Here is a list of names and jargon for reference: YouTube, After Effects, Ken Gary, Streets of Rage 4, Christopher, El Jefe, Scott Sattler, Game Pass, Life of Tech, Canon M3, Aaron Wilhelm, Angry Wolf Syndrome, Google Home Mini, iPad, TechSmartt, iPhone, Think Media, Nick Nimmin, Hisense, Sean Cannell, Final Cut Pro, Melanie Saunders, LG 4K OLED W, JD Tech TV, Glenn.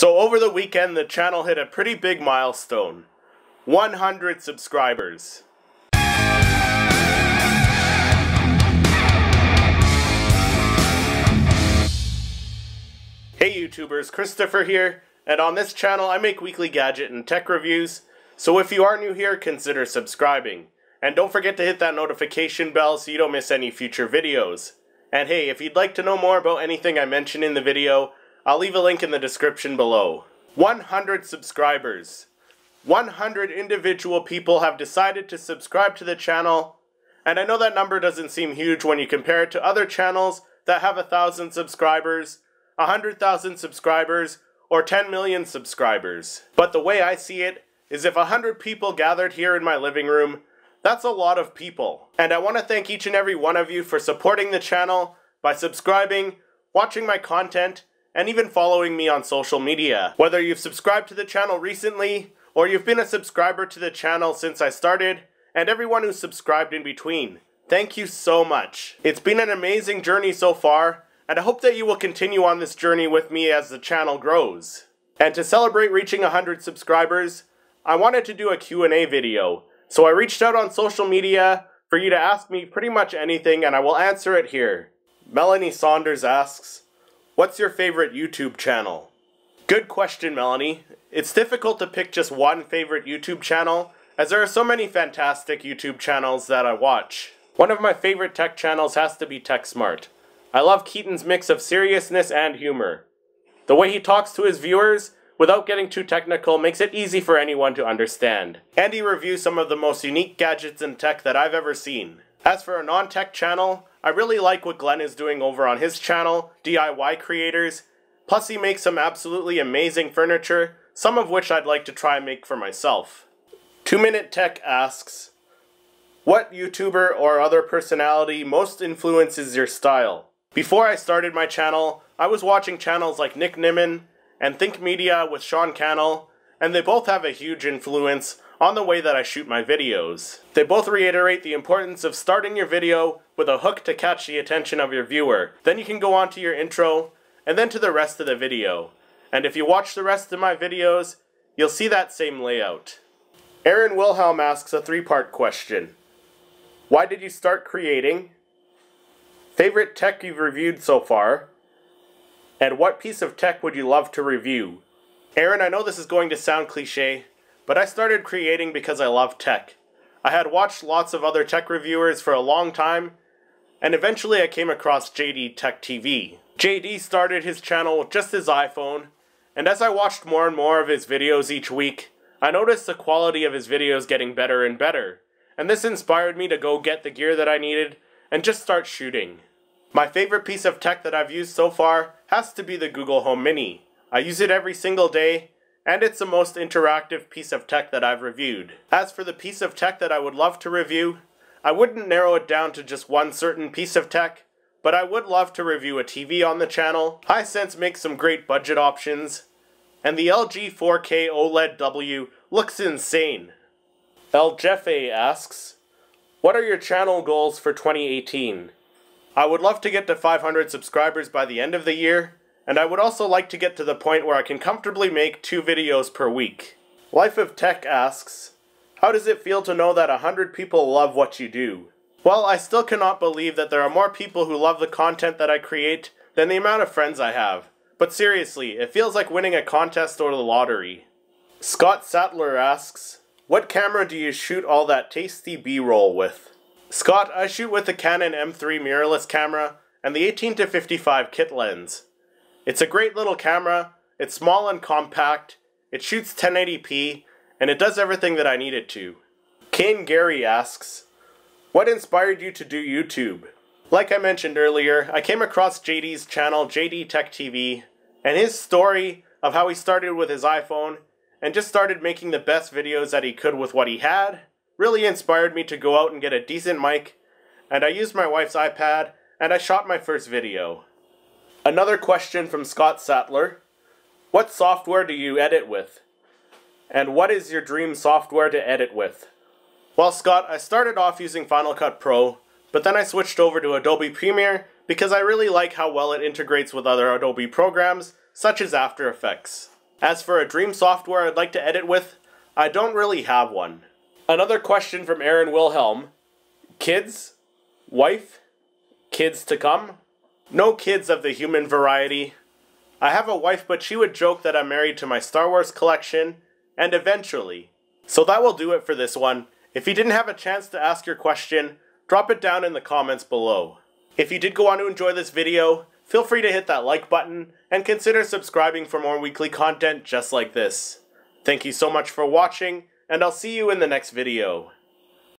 So over the weekend, the channel hit a pretty big milestone, 100 subscribers. Hey YouTubers, Christopher here, and on this channel I make weekly gadget and tech reviews, so if you are new here, consider subscribing. And don't forget to hit that notification bell so you don't miss any future videos. And hey, if you'd like to know more about anything I mention in the video, I'll leave a link in the description below. 100 subscribers. 100 individual people have decided to subscribe to the channel, and I know that number doesn't seem huge when you compare it to other channels that have 1,000 subscribers, 100,000 subscribers, or 10 million subscribers. But the way I see it is if 100 people gathered here in my living room, that's a lot of people. And I want to thank each and every one of you for supporting the channel by subscribing, watching my content, and even following me on social media. Whether you've subscribed to the channel recently, or you've been a subscriber to the channel since I started, and everyone who's subscribed in between, thank you so much. It's been an amazing journey so far, and I hope that you will continue on this journey with me as the channel grows. And to celebrate reaching 100 subscribers, I wanted to do a Q&A video. So I reached out on social media for you to ask me pretty much anything, and I will answer it here. Melanie Saunders asks, "What's your favorite YouTube channel?" Good question, Melanie. It's difficult to pick just one favorite YouTube channel, as there are so many fantastic YouTube channels that I watch. One of my favorite tech channels has to be TechSmartt. I love Keaton's mix of seriousness and humor. The way he talks to his viewers, without getting too technical, makes it easy for anyone to understand. And he reviews some of the most unique gadgets and tech that I've ever seen. As for a non-tech channel, I really like what Glenn is doing over on his channel, DIY Creators. Plus he makes some absolutely amazing furniture, some of which I'd like to try and make for myself. 2 Minute Tech asks, "What YouTuber or other personality most influences your style?" Before I started my channel, I was watching channels like Nick Nimmin and Think Media with Sean Cannell, and they both have a huge influence on the way that I shoot my videos. They both reiterate the importance of starting your video with a hook to catch the attention of your viewer. Then you can go on to your intro, and then to the rest of the video. And if you watch the rest of my videos, you'll see that same layout. Aaron Wilhelm asks a three-part question. Why did you start creating? Favorite tech you've reviewed so far? And what piece of tech would you love to review? Aaron, I know this is going to sound cliche, but I started creating because I love tech. I had watched lots of other tech reviewers for a long time, and eventually I came across JD Tech TV. JD started his channel with just his iPhone, and as I watched more and more of his videos each week, I noticed the quality of his videos getting better and better, and this inspired me to go get the gear that I needed and just start shooting. My favorite piece of tech that I've used so far has to be the Google Home Mini. I use it every single day, and it's the most interactive piece of tech that I've reviewed. As for the piece of tech that I would love to review, I wouldn't narrow it down to just one certain piece of tech, but I would love to review a TV on the channel. Hisense makes some great budget options, and the LG 4K OLED W looks insane. El Jefe asks, "What are your channel goals for 2018? I would love to get to 500 subscribers by the end of the year, and I would also like to get to the point where I can comfortably make 2 videos per week. Life of Tech asks, "How does it feel to know that 100 people love what you do?" Well, I still cannot believe that there are more people who love the content that I create than the amount of friends I have. But seriously, it feels like winning a contest or the lottery. Scott Sattler asks, "What camera do you shoot all that tasty B-roll with?" Scott, I shoot with the Canon M3 mirrorless camera and the 18-55 kit lens. It's a great little camera, it's small and compact, it shoots 1080p, and it does everything that I need it to. Ken Gary asks, "What inspired you to do YouTube?" Like I mentioned earlier, I came across JD's channel, JD Tech TV, and his story of how he started with his iPhone and just started making the best videos that he could with what he had really inspired me to go out and get a decent mic, and I used my wife's iPad, and I shot my first video. Another question from Scott Sattler, "What software do you edit with? And what is your dream software to edit with?" Well, Scott, I started off using Final Cut Pro, but then I switched over to Adobe Premiere because I really like how well it integrates with other Adobe programs, such as After Effects. As for a dream software I'd like to edit with, I don't really have one. Another question from Aaron Wilhelm. Kids? Wife? Kids to come? No kids of the human variety. I have a wife, but she would joke that I'm married to my Star Wars collection, and eventually. So that will do it for this one. If you didn't have a chance to ask your question, drop it down in the comments below. If you did go on to enjoy this video, feel free to hit that like button and consider subscribing for more weekly content just like this. Thank you so much for watching, and I'll see you in the next video.